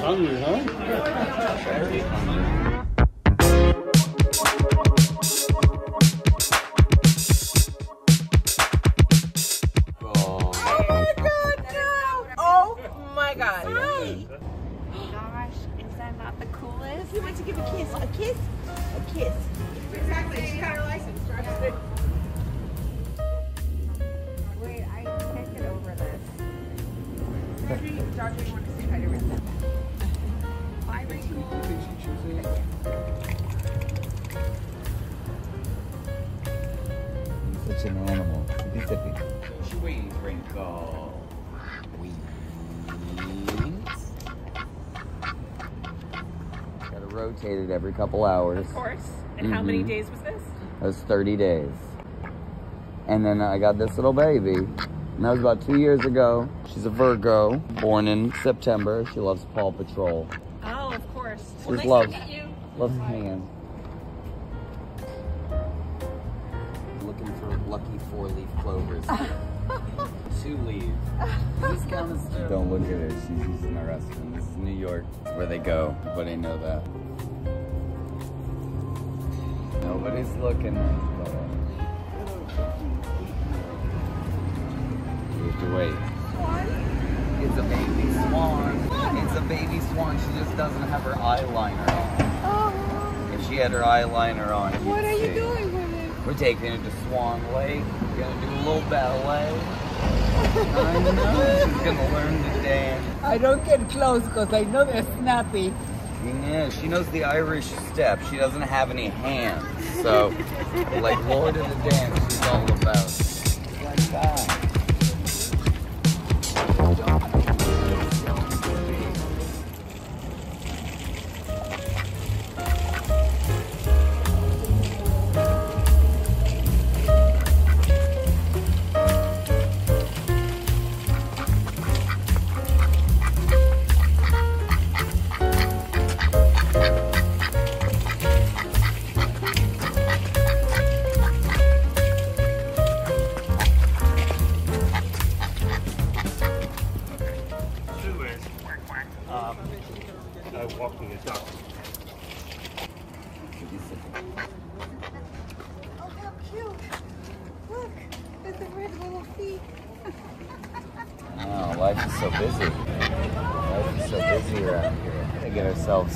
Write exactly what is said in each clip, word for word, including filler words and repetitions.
Hungry, huh? It's an animal. It's a big. She wins, Wrinkle. Wins. Gotta rotate it every couple hours. Of course. And mm-hmm. How many days was this? It was thirty days. And then I got this little baby. And that was about two years ago. She's a Virgo, born in September. She loves Paw Patrol. Oh, of course. She well, nice loves, to meet you. Loves hands. Lucky four-leaf clovers. Two leaves. These kind of stuff. Don't look at her. She's using my restroom. This is New York. It's where they go. Everybody know that. Nobody's looking. You have to wait. It's a baby swan. It's a baby swan. She just doesn't have her eyeliner on. If she had her eyeliner on, you'd What are you see. doing? We're taking it to Swan Lake. We're gonna do a little ballet. I know she's gonna learn to dance. I don't get close because I know they're snappy. Yeah, she knows the Irish step. She doesn't have any hands. So, like Lord of the Dance, she's all about. Like that.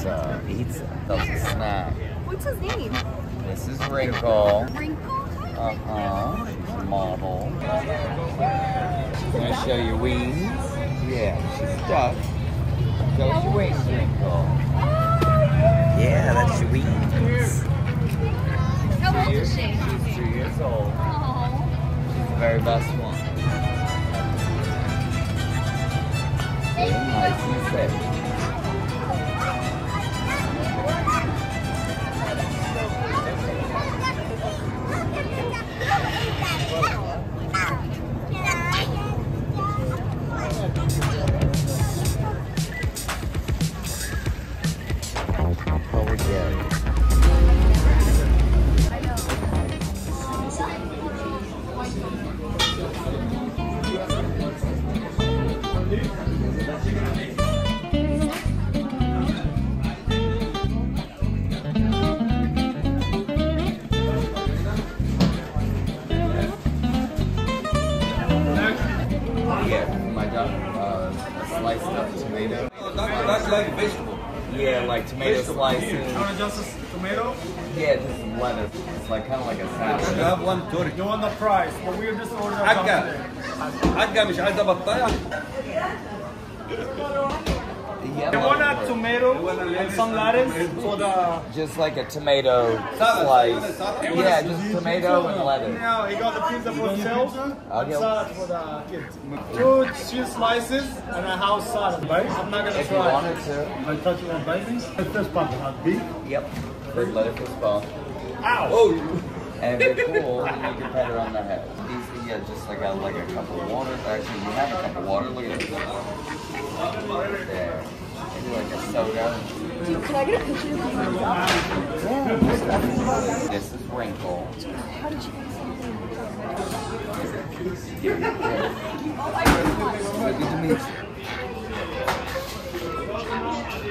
Uh, pizza. That's a snack. What's his name? This is Wrinkle. Wrinkle? Uh-huh. She's a model. She's Can a I duck? show you wings? Yeah, she's stuck. Show us your wings, Wrinkle. Yeah, that's your wings. How old is she? She's two years old. Aww. She's the very best one. Very nice and safe. You want the price, but we are just ordering a They want a tomato and some lettuce for the... Just like a tomato slice. Yeah, just tomato and lettuce. Now he got the pizza for himself and salad for the kids. Two cheese slices and a house salad. I'm not going to try. If you wanted to. I'll touch it on babies. First part, not beef. Yep. First lettuce ball. Ow! Oh. And if they're cool, you can pat her on the head. These, yeah, just like a, like a cup of water. Actually, you have a cup of water. Look at this. There. Maybe like a soda. Can I get a picture of you? This is Wrinkle. How did you guys do that? Oh, I didn't want it. Good to meet you.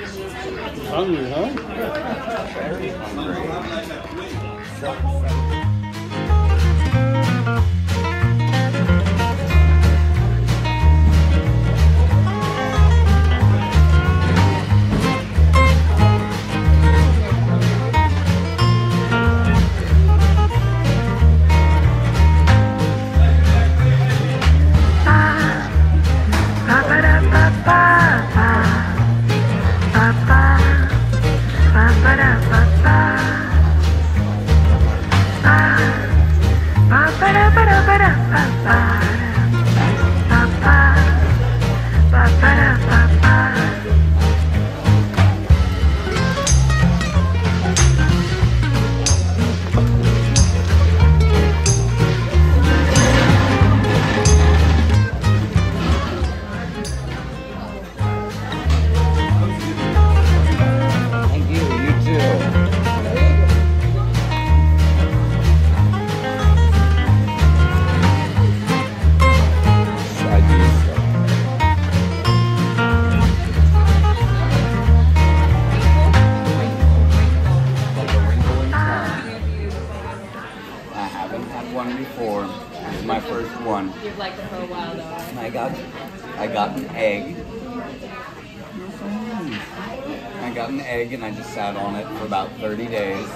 And I just sat on it for about thirty days.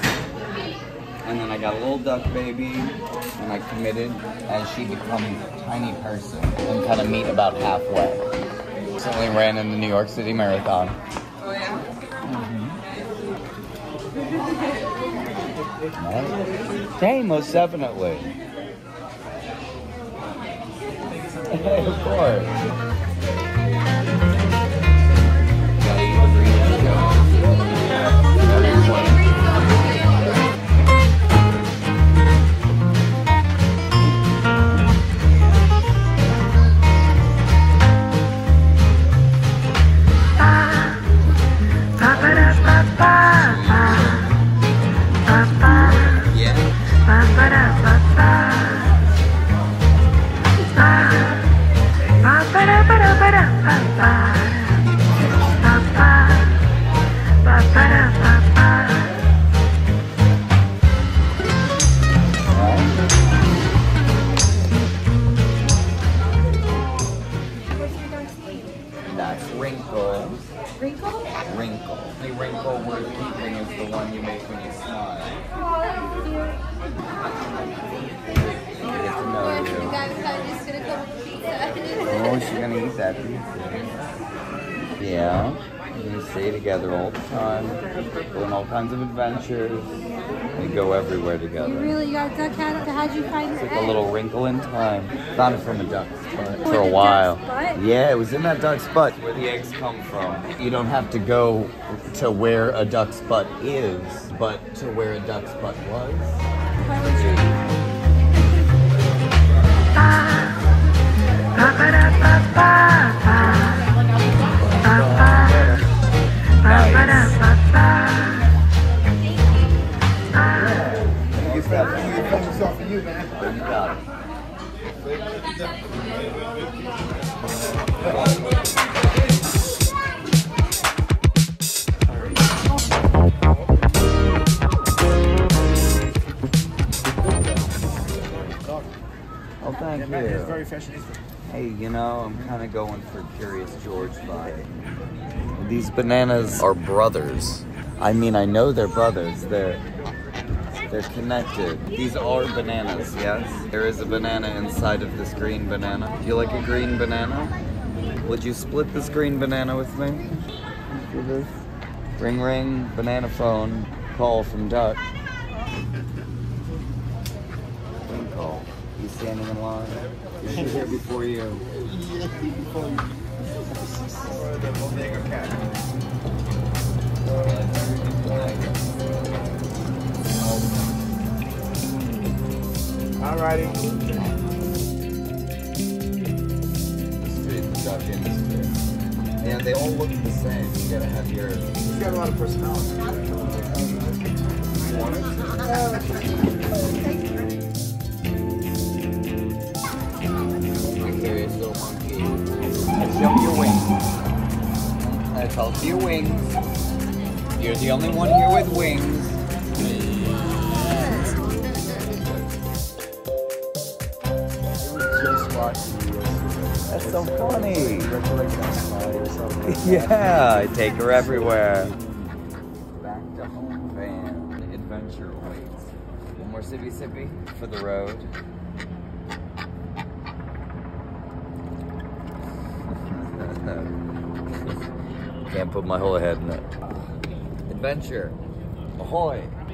And then I got a little duck baby, and I committed as she becomes a tiny person and kind of meet about halfway. Recently ran in the New York City Marathon. Oh yeah? Mm-hmm. Hey, most definitely. Hey, of course. Adventures. We go everywhere together. You really got a duck hat? How'd you find it? It's like a little wrinkle in time. Found it from a duck's butt for a while. Yeah, it was in that duck's butt. Where the eggs come from. You don't have to go to where a duck's butt is, but to where a duck's butt was. Why would you? Nice. You, man. You got it. Oh, thank you. Hey, you know, I'm kind of going for Curious George vibe. These bananas are brothers. I mean, I know they're brothers. They're... They're connected. These are bananas, yes? There is a banana inside of this green banana. Do you like a green banana? Would you split this green banana with me? Do this. Ring ring, banana phone, call from Duck. Wrinkle, he's standing in line. He's here before you. Alrighty. Yeah, they all look the same. You gotta have your. You got a lot of personality. You want it? My curious little monkey. Show me your wings. I told you wings. You're the only one here with wings. That's so funny. Yeah, I take her everywhere. Back to home, van. Adventure awaits. One more sippy sippy for the road. Can't put my whole head in it. Adventure. Ahoy.